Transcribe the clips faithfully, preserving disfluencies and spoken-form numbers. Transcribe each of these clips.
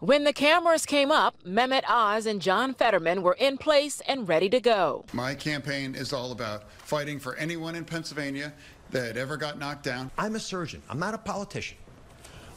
When the cameras came up, Mehmet Oz and John Fetterman were in place and ready to go. My campaign is all about fighting for anyone in Pennsylvania that ever got knocked down. I'm a surgeon. I'm not a politician.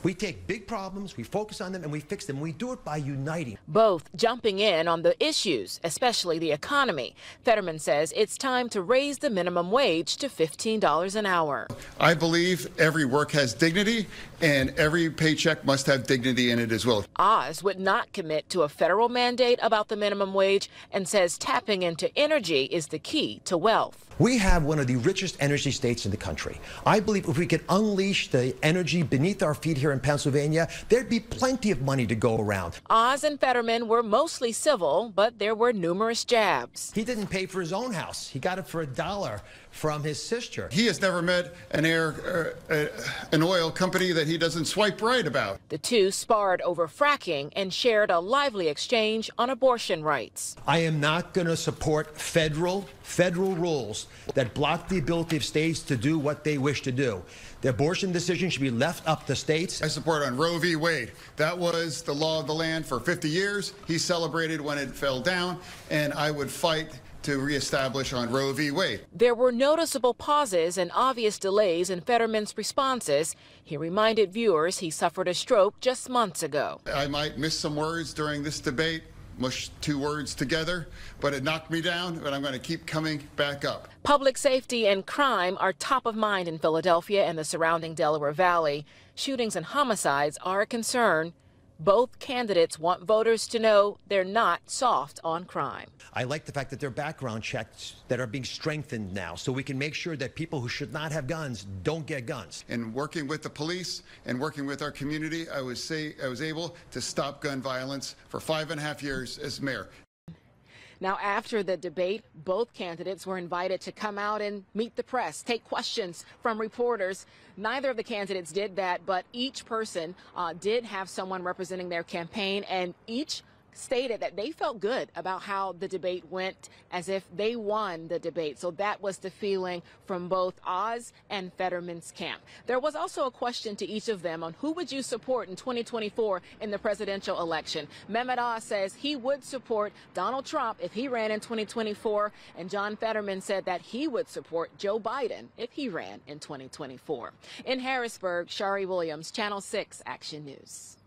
We take big problems, we focus on them, and we fix them. We do it by uniting. Both jumping in on the issues, especially the economy. Fetterman says it's time to raise the minimum wage to fifteen dollars an hour. I believe every work has dignity, and every paycheck must have dignity in it as well. Oz would not commit to a federal mandate about the minimum wage and says tapping into energy is the key to wealth. We have one of the richest energy states in the country. I believe if we could unleash the energy beneath our feet here in Pennsylvania, there'd be plenty of money to go around. Oz and Fetterman were mostly civil, but there were numerous jabs. He didn't pay for his own house. He got it for a dollar from his sister. He has never met an air, uh, uh, an oil company that he doesn't swipe right about. The two sparred over fracking and shared a lively exchange on abortion rights. I am not going to support federal, federal rules that block the ability of states to do what they wish to do. The abortion decision should be left up to states. I support on Roe v. Wade. That was the law of the land for fifty years. He celebrated when it fell down, and I would fight to reestablish on Roe v. Wade. There were noticeable pauses and obvious delays in Fetterman's responses. He reminded viewers he suffered a stroke just months ago. I might miss some words during this debate, mush two words together, but it knocked me down, but I'm going to keep coming back up. Public safety and crime are top of mind in Philadelphia and the surrounding Delaware Valley. Shootings and homicides are a concern. Both candidates want voters to know they're not soft on crime. I like the fact that there are background checks that are being strengthened now, so we can make sure that people who should not have guns don't get guns. In working with the police and working with our community, I was, say, I was able to stop gun violence for five and a half years as mayor. Now, after the debate, both candidates were invited to come out and meet the press, take questions from reporters. Neither of the candidates did that, but each person uh, did have someone representing their campaign, and each stated that they felt good about how the debate went, as if they won the debate. So that was the feeling from both Oz and Fetterman's camp. There was also a question to each of them on who would you support in twenty twenty-four in the presidential election. Mehmet Oz says he would support Donald Trump if he ran in twenty twenty-four, and John Fetterman said that he would support Joe Biden if he ran in twenty twenty-four. In Harrisburg, Shari Williams, Channel six Action News.